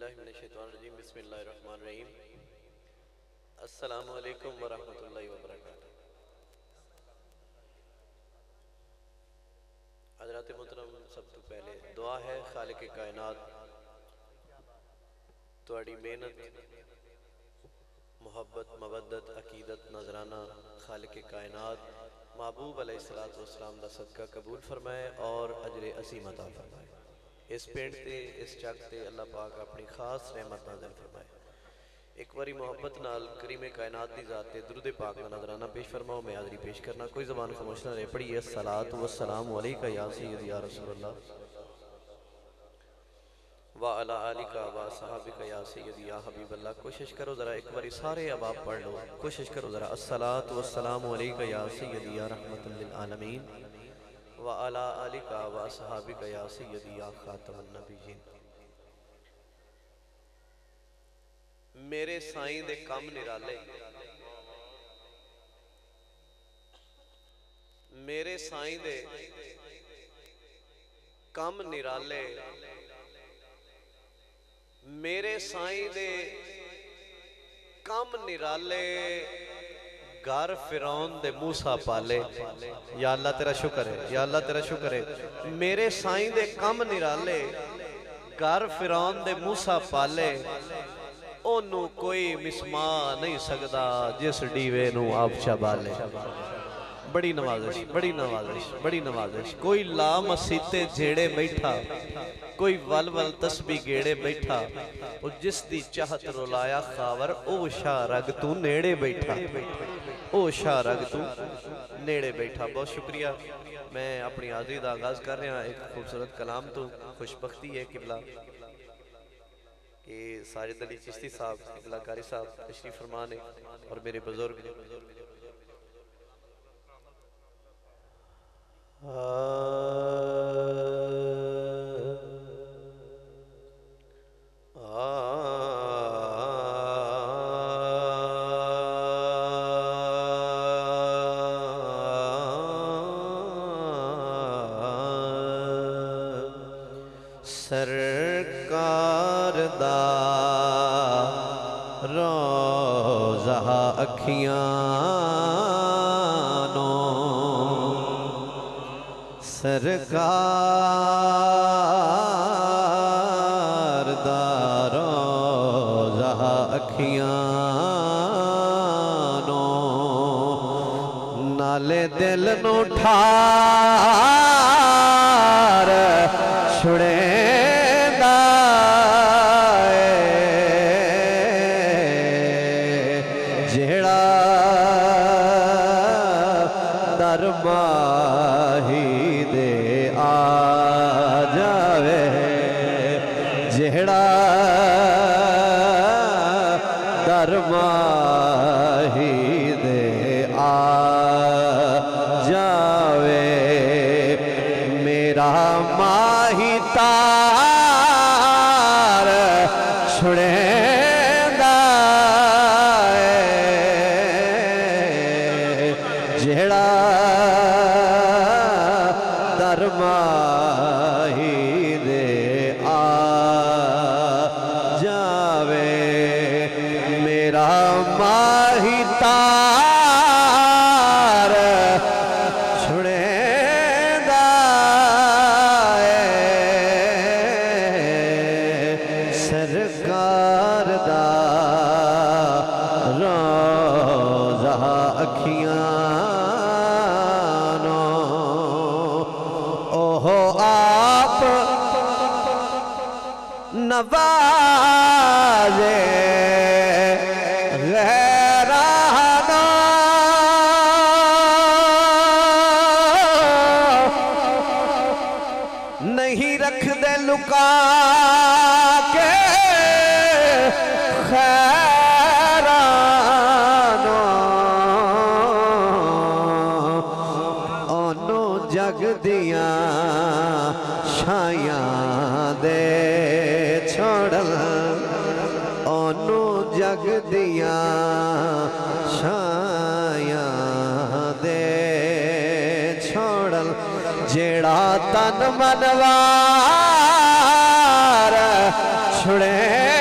बिस्मिल्लाहिर्रहमानिर्रहीम। अस्सलामुअलैकुम वरहमतुल्लाहि वबरकातुह। हज़रात मोहतरम, सब तो पहले दुआ है खालिक कायनात तुहाड़ी मेहनत मुहब्बत मवदत अकीदत नजराना खालिक कायनात महबूब अलैहिस्सलातु वस्सलाम दा सदका कबूल फरमाए और अजर असीम अता फरमाए। इस पेड़ से इस चक से अल्लाह पाक अपनी खास रहमत नाज़िल फरमाए। एक बारी मुहब्बत नाल करीम कायनात की ज़ात ते दुरूद पाक का नजराना पेश फरमाओ। मैं हाज़री पेश करना, कोई ज़बान खामोश ना रहे, पढ़िए सलात व सलाम अलैका या सय्यदी या रसूलल्लाह व अला आलिका व सहाबिका या सय्यदी या हबीबल्लाह। कोशिश करो ज़रा, एक बारी सारे अहबाब पढ़ लो, कोशिश करो ज़रा। अस्सलात व सलाम अलैका या सय्यदी या रहमतल लिल आलमीन व अला आलिका व असहाबिका या सय्यदी या खातमुन नबीयीन। मेरे साईं दे काम निराले, मेरे साईं दे काम निराले, मेरे साईं दे काम निराले, घर फिरौन दे मूसा पाले। या अल्लाह तेरा शुक्र है, या अल्लाह तेरा शुक्र है। मेरे साईं दे काम निराले, घर फिरौन दे मूसा पाले, ओनू कोई मिसमा नहीं सकदा जिस डीवे नू आपशा बाले। बड़ी नवाजिश, बड़ी नवाजिश, बड़ी नवाजिश। कोई ला मसीते जेड़े बैठा, कोई वल वल तस्बी गेड़े बैठा, और जिस दी चाहत रुलाया खावर, ओ शाह रग तू नेड़े बैठा, ओ शाह रग तू नेड़े बैठा। बहुत शुक्रिया। मैं अपनी हाज़री का आगाज़ कर रहा एक खूबसूरत कलाम तो। खुशबख्ती है किबला कि साजिद अली चिश्ती साहब किबला कारी साहब तशरीफ फरमा ने, और मेरे बुजुर्ग सरकार दा रोज़ा अखियां नो, सरकार दा रोज़ा अखियां नो, नाले दिल नु ठार छुड़े दरबाही दे आ जावे, जेड़ा दरबाही दे आ जावे, मेरा माही तार छुड़े दरमाही दे आ जावे, मेरा माही तार छुड़ेंदा ए, सरकार दा रोज़ा अखियां नवाजे गैराना, नहीं रख दे लुका के खैराना, ओनो जग दिया छाया दे छोड़ल, ओनू जग दिया छाया दे छोड़ल, जेड़ा तन मनवार छुड़े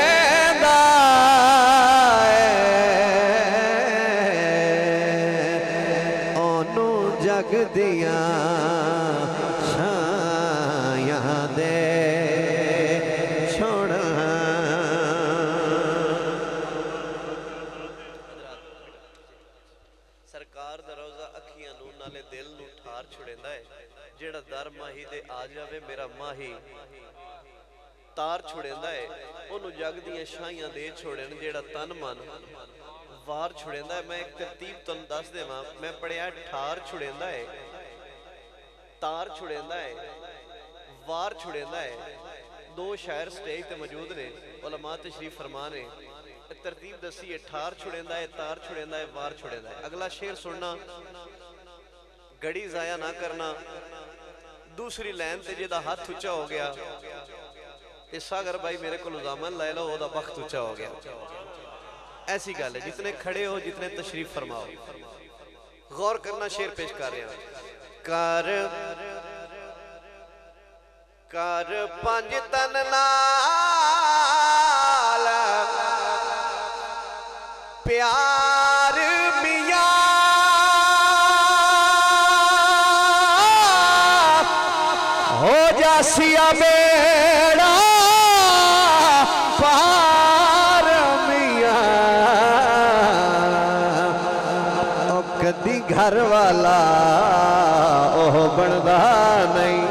माही तार छुड़ेंदा है ओनू जग दियां शाहियां दे छोड़न जेड़ा तन मन वार छुड़ेंदा है। मैं एक तरतीब तुहानू दस देवां, मैं पढ़िया ठार छुड़ेंदा है, तार छुड़ेंदा है, वार छुड़ेंदा है। दो शायर स्टेज ते मौजूद ने, उलमा तशरीफ फरमा ने, तरतीब दसी है ठार छुड़ेंदा है, तार छुड़ेंदा है, वार छुड़ेंदा है। अगला शेर सुनना, घड़ी जाया ना करना। दूसरी लाइन से जिहदा हाथ उच्चा हो गया ते सागर भाई मेरे को लुजामन लै लो, ओदा वक्त उच्चा हो गया। ऐसी गल है, जितने खड़े हो जितने तशरीफ फरमाओ, गौर करना शेर पेश कर रहा। कर पंज तन नाल प्यार मियां हो जासिया बेड़ा पार मियां। ओ कदी घर वाला ओह बनदा नहीं,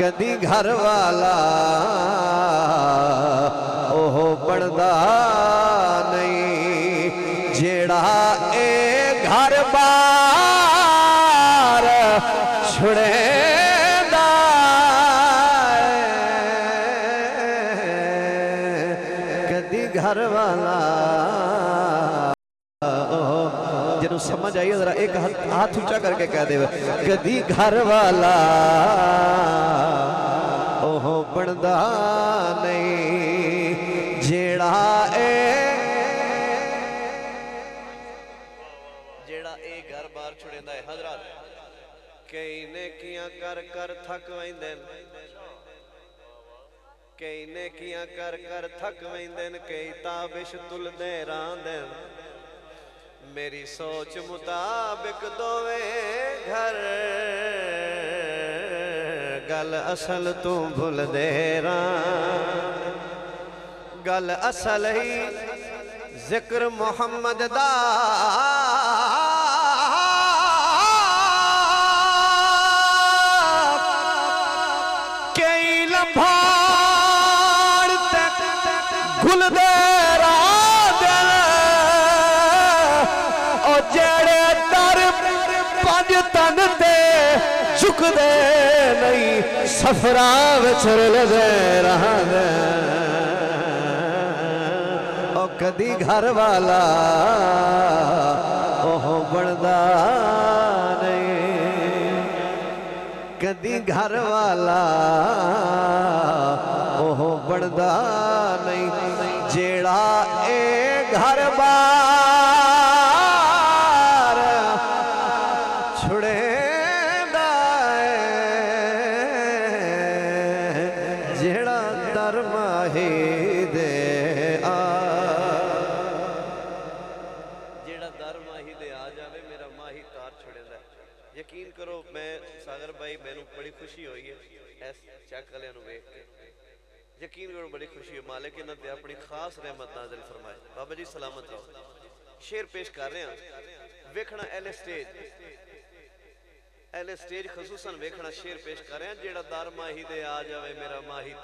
कदी घर वाला ओह बनदा नहीं, जेड़ा ए घर बार छुड़ेंदा है। कदी घर वाला जिन्हों समझ आई जरा एक हाथ ऊंचा करके कह दे, कदी घर वाला ओह बनदा नहीं, जेड़ा ए घर बार छुड़ेंदा है। हजरत कई नेकियां कर कर थक वैंदे, कई नेकियां कर कर थक वैंदे, कई ताबिश तुलदे रांदे। मेरी सोच मुताबिक दोवे घर गल असल तू भूल दे रां, गल असल ही जिक्र मोहम्मद दा कई लम्हाड़ तक घुल दे रां। जेड़े दर पंज तन ते झुकदे नहीं, सफरा विच रलदे रहंदे। ओ कदी घर वाला ओह बनदा नहीं, कदी घर वाला ओह बनदा नहीं, जेड़ा ए घर बार जेड़ा दर माही दे आ जावे मेरा माही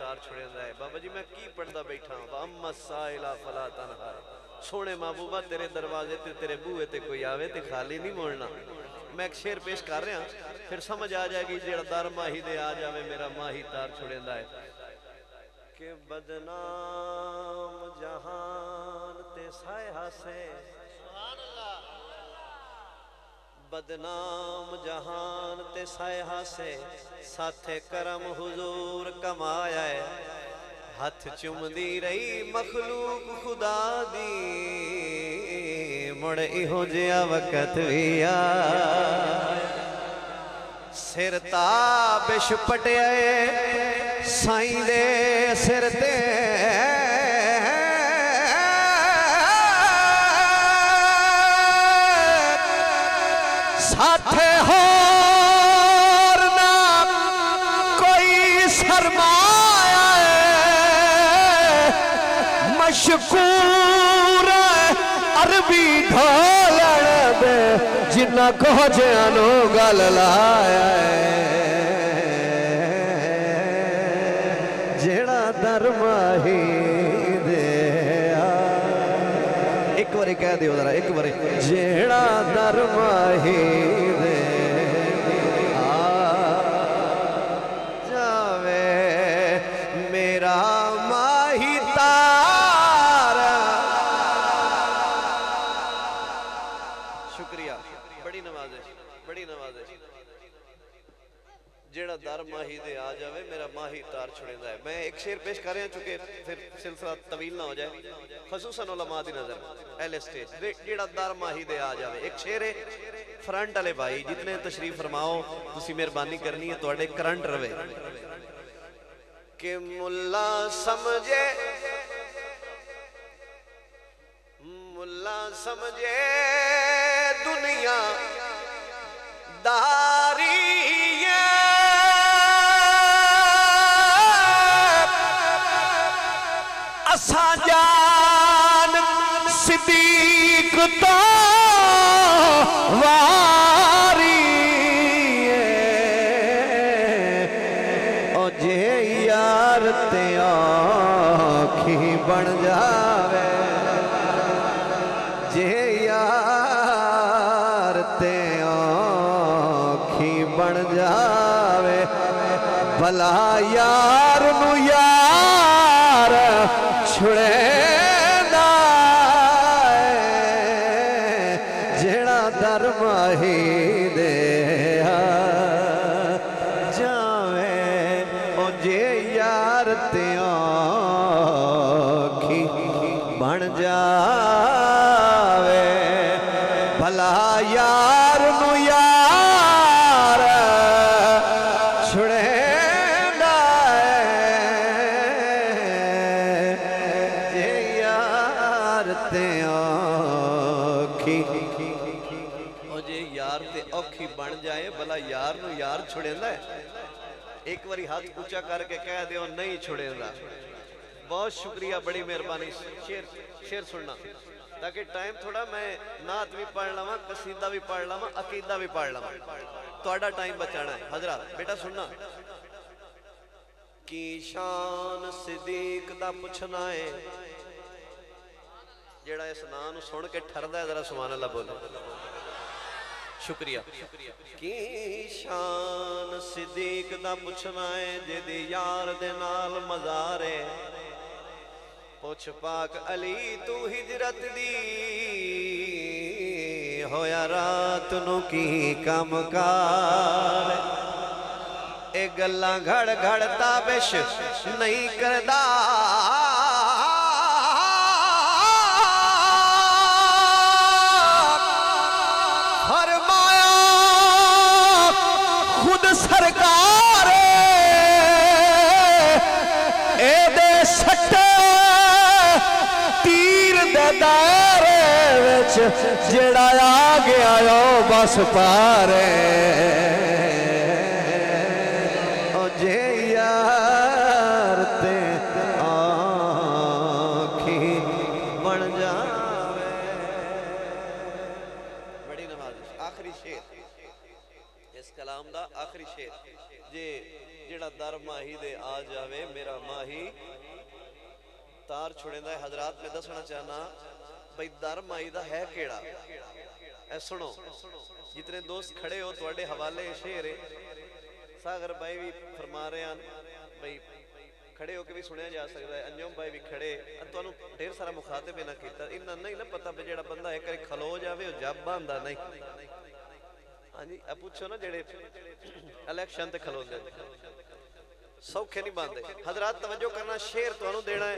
तार छुड़ेंदा है। बाबा जी मैं की पढ़दा बैठा अम्मा साइला फला तनहार, सोने महबूबा तेरे दरवाजे ते तेरे बूहे ते कोई आवे ते खाली नहीं मुड़ना। मैं एक शेर पेश कर रहा फिर समझ आ जाएगी। जेड़ा दर माही दे आ जावे मेरा माही तार छुड़ेंदा है। के बदनाम जहान ते साए हासे, बदनाम जहान ते साए हासे, साथे करम हुजूर कमाया है। हथ चुमदी रही मखलूक खुदा दी, मुड़ इहो जिहा वक्त भी आ। सिर ताबिश पटिया साईं दे सिर ते, साथे होर ना कोई सरमाया है। मशकूर अरबी ढोलन दे जिन्ना को जानू गल लाया है। दरमाही दे आ। एक बारी कह दियो जरा, एक बारी जेड़ा दरमाही दे आ जावे मेरा माही तारा। शुक्रिया, बड़ी नवाज़िश, बड़ी नवाज़िश। जेड़ा दर माही दे आ जावे मेरा माही तार छुड़ेंदा है। मैं एक शेर पेश कर रहा चूंकि फिर सिलसिला तवील ना हो जाए, खसूसन उलमा दी नजर एल स्टेज जेड़ा दर माही दे आ जावे। एक शेर है, फ्रंट वाले भाई जितने तशरीफ फरमाओ तुसी मेहरबानी करनी है, तुहाडे करंट रवे के मुल्ला समझे, मुल्ला समझे दुनिया दारी साजान सिद्दीक तो वारी और जे यार ते आँखी बन जावे, जे यार ते आँखी बन जावे भला यार नू यार छुड़ेंदा जेड़ा दर माही दे आ जावे ओ जे यार ते आँखी बन जावे भला यार नू यार छुड़े। यार नु यार छुड़ेंदा है। एक बारी हाथ ऊंचा करके कह दो नहीं छुड़ेंदा। बहुत शुक्रिया, बड़ी मेहरबानी। शेर शेर सुनना ताकि टाइम थोड़ा मैं नात भी पढ़ लवा, कसीदा भी पढ़ लवा, अकीदा भी पढ़ लवा, थोड़ा टाइम बचाना है। हजरत बेटा सुनना की शान सिद्दीक दा पुछना है जेड़ा इस नाम नु सुन के ठरदा है। जरा सुभान अल्लाह बोलो। शुक्रिया। की शान सिद्दीक दा पुछना है जेदी यार दे नाल मज़ारे, पुछ पाक अली तू हिजरत दी होया रात नू की कम कार। ए गल्ला घड़ घड़ ताबिश नहीं करदा सरकार एदे सट्टे तीर दे दायरे विच जेड़ा आ गया ओ बस पारे ओ जे यार ते आँखी बन जावे। बड़ी नवाज़। आखिरी शेर इस कलाम दा आखिरी शेर जे जेड़ा दर माही दे आ जावे मेरा माही तार छुड़ेंदा है। हजरात मैं दसना चाहना भाई दर माही दा है केड़ा ऐ। सुनो जितने दोस्त खड़े हो तुहाडे हवाले शेर है। सागर भाई भी फरमा रहे हैं भाई खड़े होके भी सुनिया जा सकता है। अंजुम भाई भी खड़े तुहानू ढेर सारा मुखातब इना कीता इना नहीं ना पता भी जेड़ा बंदा एक बार खलो जावे ओ जब आंदा नहीं। हाँ जी पूछो ना जेड़े इलेक्शन ते खलोंदे सौखे नहीं बनते। हजरात तवज्जो करना, शेर तुहानू देना है।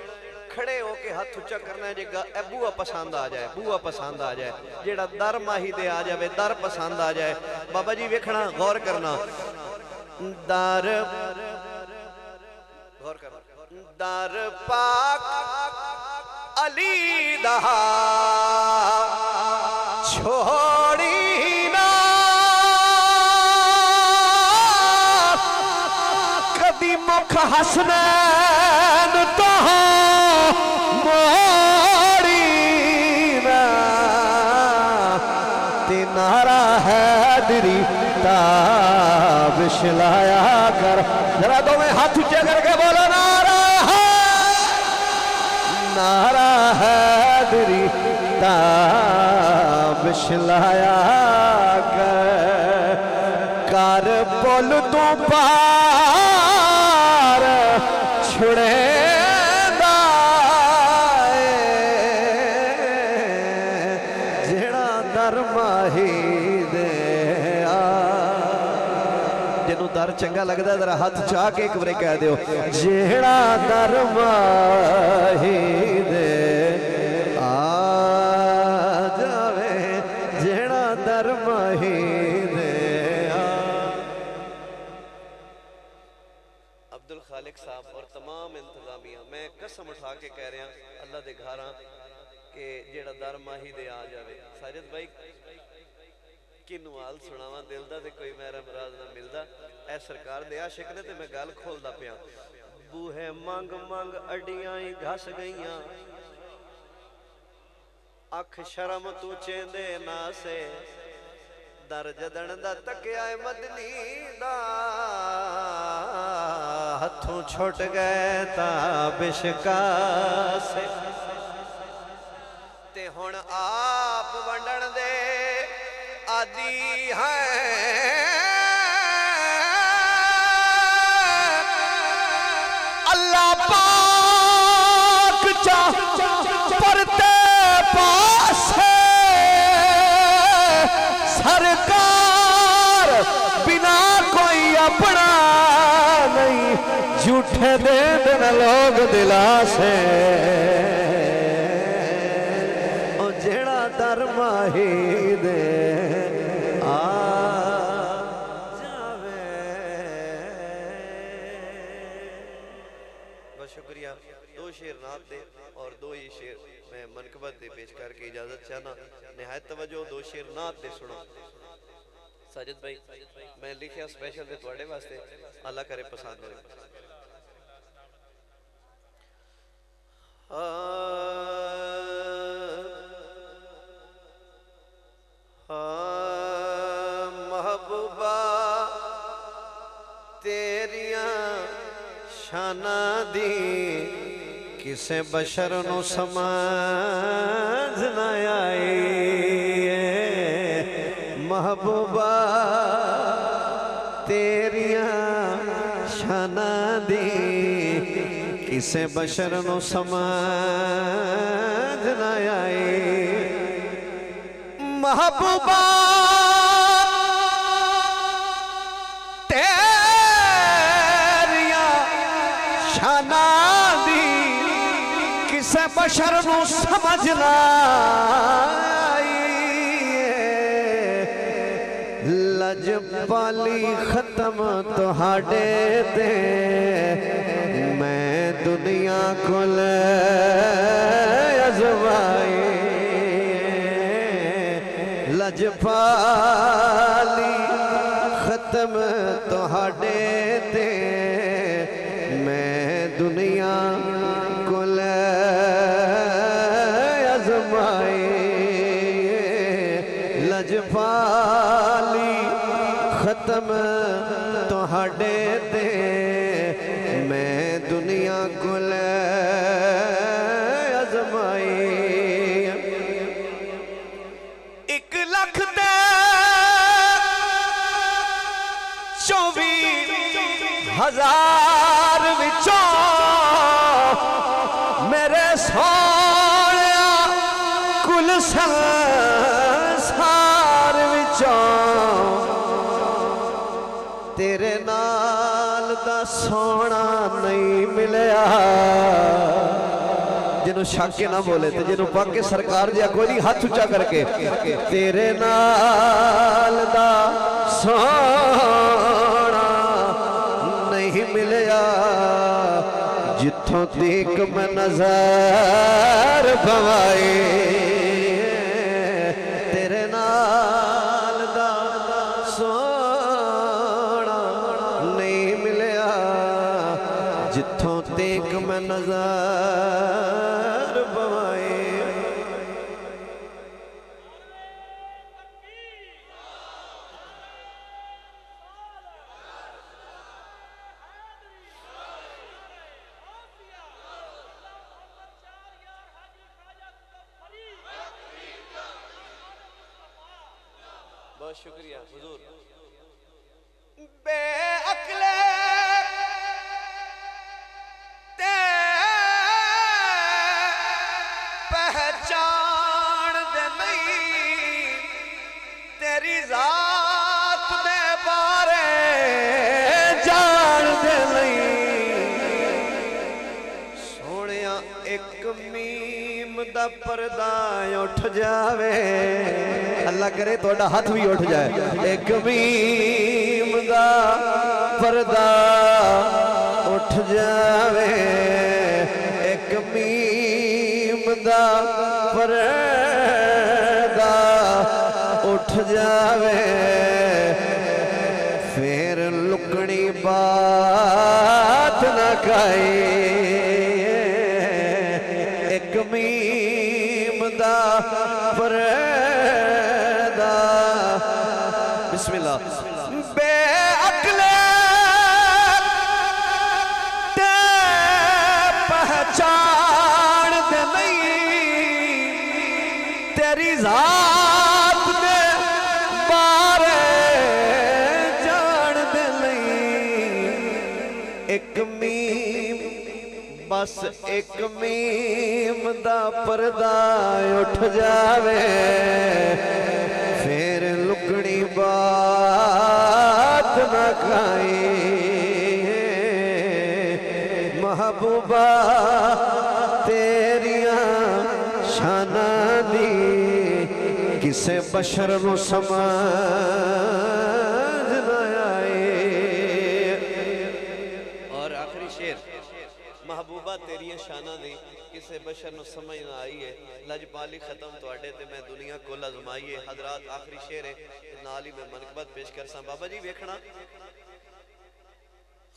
खड़े होके हाथ उच्चा करना है। जेगा ए बूआ पसंद आ जाए, बूआ पसंद आ जाए, जेड़ा दर माही दे आ जाए, दर पसंद आ जाए। बाबा जी वेखना, गौर करना, दर गौर करना, दर पाक अली दा छोड़ी मुख हसनैन तो मोड़ी ना ते नारा हैदरी ताबिश लाया कर। जरा दो में हाथ ऊंचे करके बोलो नारा है। किताब शिलाया कर बोल तो पार छुड़े जेड़ा दर माही दे जिन्हों दर चंगा लगता है जरा हाथ चाह के एक बार कह दो जेड़ा दर माही दे बूहे मंग मंग अड्डियां ही घस गईया अख शर्म तू चेंदे ना से दर जदन दा तकिया मदनी दा हथों छुट गए ताबिशका से ते हुण आप वंडण दे आदि हैं अल्लाह पाक चा परते पास सरकार बिना कोई अपना झूठे दे दिन लोग दिलासे जेड़ा दर माही दे आ जावे। बहुत शुक्रिया। दो शेर नात दे और दो ही शेर मैं मनकबत दे पेश करके इजाजत चाहना। निहायत तवज्जो दो शेर नात दे सुनो। साजिद भाई मैं लिखिया स्पेशल दे तुहाडे वास्ते अल्लाह करे पसंद होवे। महबूबा तेरिया शाना दी किसे बशर नू समझ ना आई। महबूबा तेरिया शाना दी किसे बशर नो समझ ना आए। महबूबा तेरिया शाना दी किसे बशर नो समझ ना आए। लज वाली खत्म तुहाडे ते दुनिया को अजवाए। लजपाली खत्म तुहाडे ते मैं दुनिया को अजमाए। लजपाली खत्म तुहाडे ते दुनिया को अजमाए। 1 लाख दे 24,000 विचों मेरे सोने कुल संसार विचों तेरे नाल दा सोना नहीं मिलया। जिन्हों शक ना बोले तो जिन्हों बाकी सरकार दिया कोई नहीं हाथ उचा करके तेरे नाल दा सोना नहीं मिलया। जिथों तक मैं नजर भवाए तेरे नाल दा सोना नहीं मिलया। जिथों तक मैं नजर बवाए। बहुत शुक्रिया हुजूर। बेअक्ले ते पहचान दे नहीं तेरी जात दे बारे जान दे नहीं सोनिया एक मीम दा पर्दा उठ जावे अल्लाह करे थोड़ा हाथ भी उठ जाए। एक मीम दा पर्दा उठ जावे एक मीम दा पर्दा उठ जावे फिर लुकनी बात ना काए। एक मीम दा पर्दा बिस्मिल्लाह। बेअक्ले ते पहचान दे नहीं तेरी जात दे बारे जान दे नहीं। एक मीम बस एक मीम दा पर्दा उठ जावे फिर लुकनी बात ना खाए। महबूबा तेरिया शाना दी किसे बशर नु समझ ना आए। और आखिरी शेर महबूबा तेरिया शाना दी किसी बशर न समझ ना आई है। लजपाली खत्म थोड़े तो मैं दुनिया कोल अजमाई है। हजरात आखिरी शेर है नाल ही मैं मनकबत पेश कर सा। बाबा जी वेखना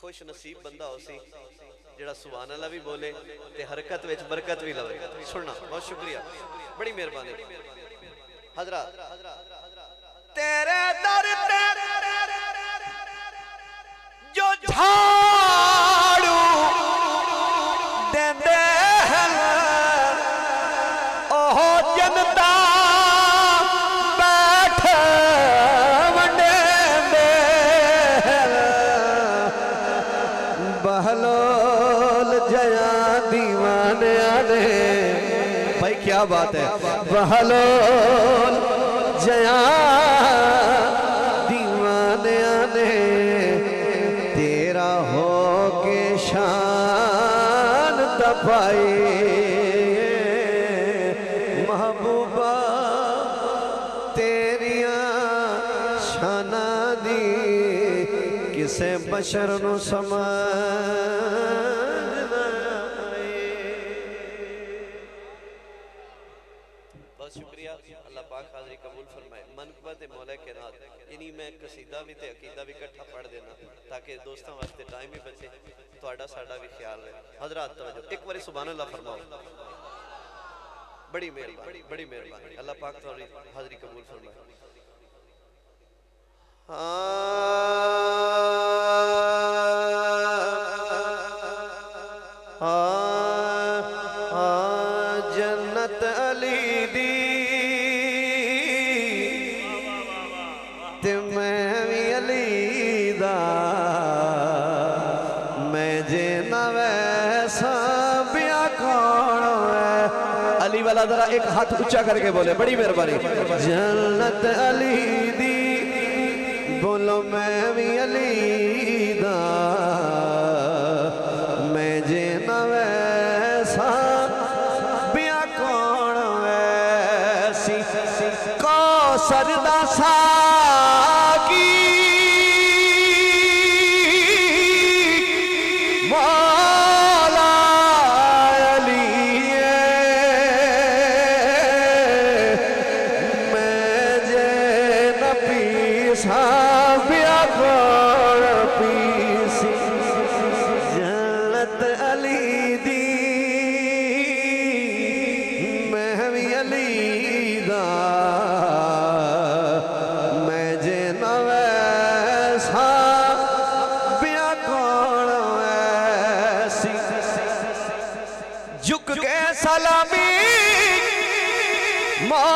खुश नसीब बंदा होसी जड़ा सुभान अल्लाह भी बोले ते हरकत विच बरकत भी लवे। सुनना बहुत शुक्रिया बड़ी मेहरबानी। हजरात तेरे दर ते जो झाड़ू क्या बात है। बहलोल जया दीवाने आने तेरा हो के शान दबाए। महबूबा तेरिया शाना दी किसे बशर नु समझ जन्नत अली दी ते मैं भी अली दा मैं जे न वैसा ब्या कौन है। अली वाला जरा एक हाथ ऊंचा करके बोले बड़ी मेहरबानी। जन्नत अली दी बोलो मैं भी अली दा मैं जे न वैसा ब्या कौन है। सी कौसर दा सा सलामी मौला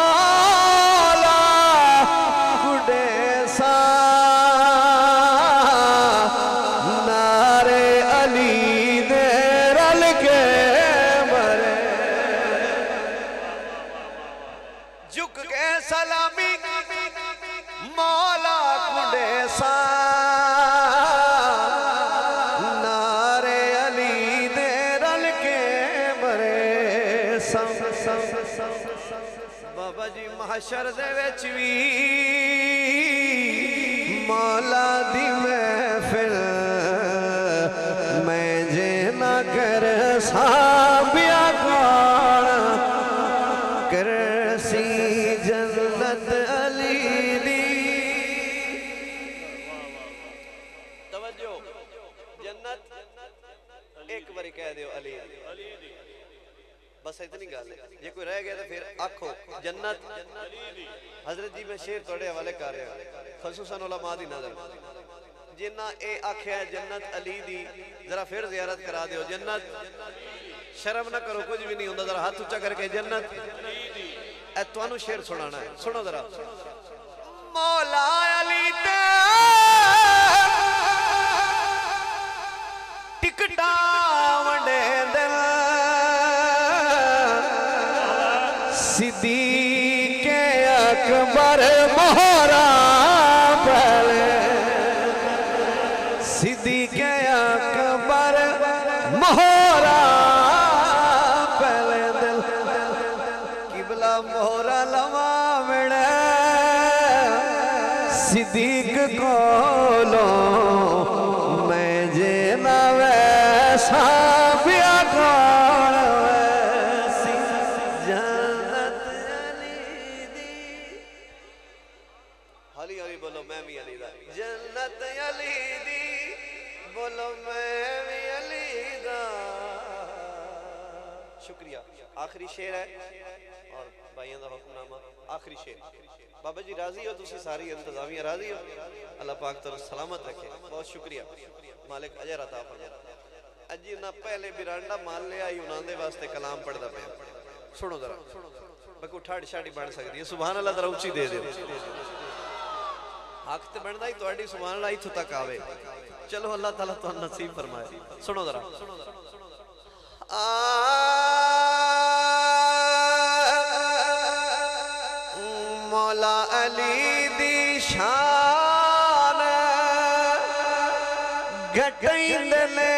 गुडे दसां बाबा जी महशर दे विच वी मौला दी महफिल मैं जे ना कर साबिया करसी जन्नत अली दी तवज्जो जन्नत एक बार कह दो अली दी बस इतनी गल है जे कोई रह गया तो फिर आखो जन्नत हजरत जी मैं शेर थोड़े हवाले कर रहा खसूसन उलमा दी नजर जिन्ना ए आख्या जन्नत अली दी जरा फिर जियारत करा दो जन्नत शर्म ना करो कुछ भी नहीं होता जरा हाथ उच्चा करके जन्नत ए तुहानू शेर सुनाना है सुनो जरा मौला अली ते टिकटा वंडे दिल सिद्दीक़ अकबर मोहरा पहले सिद्दीक़ अकबर मोहरा पहले दिल किबला मोहरा लवावण सिद्दीक़ कोलो मैं जे ना वैसा पिया कौन जन्नत अली दी बोलो मैं भी अली दा शुक्रिया। आखिरी शेर है और भाइयों का हुक्मनामा आखिरी शेर बाबा जी राजी हो तुसी सारी इंतजामिया राजी हो अल्लाह पाक तुहानू सलामत रखे बहुत शुक्रिया मालिक अजर अता फरमाए। अज उन्हें पहले बिरांडा मान लिया उन्होंने वास्ते कलाम पढ़ता पे सुनो जरा बाकी ठाड़ी शाड़ी बन सकती है सुभान अल्लाह जरा उची दे हक तो बनता ही थोड़ी सुभान अल्लाह इत्थों तक आवे चलो अल्लाह ताला तुहानू नसीब फरमाए। सुनो जरा मौला अली दी शान घटैंदे ने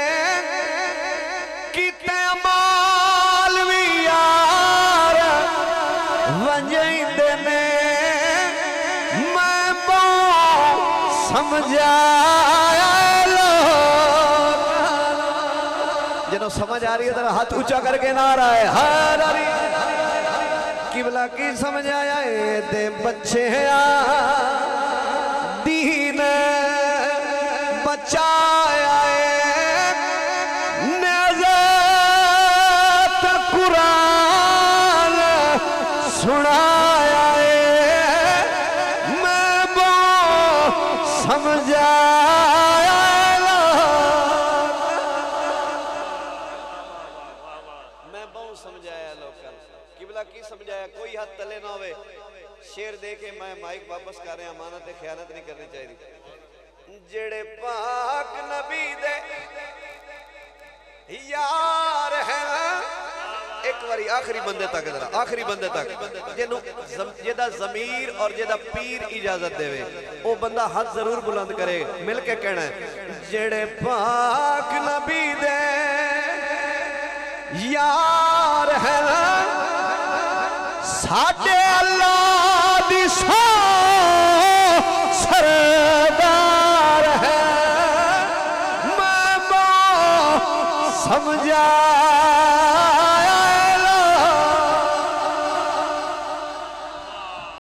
किते मालवी यार वंजैंदे ने समझा लो जिन्हों समझ आ रही है तरह हाथ ऊंचा करके नारा है हर कि भला की समझाया ते बच्चे दीन बचाया कुरान सुना कोई हाथ तले ना होवे शेर दे के मैं माइक वापस कर रहा अमानत खयानत नहीं करनी चाहिए जेड़े पाक नबी दे यार है एक बारी आखिरी बंदे तक जरा आखिरी बंदे तक जिन्हों जेदा जमीर और जेदा पीर इजाजत देवे वो बंदा हाथ जरूर बुलंद करे मिल के कहना है जेड़े पाक नबी दे यार है साडे अल्लाह दी सरदार है मैं समझा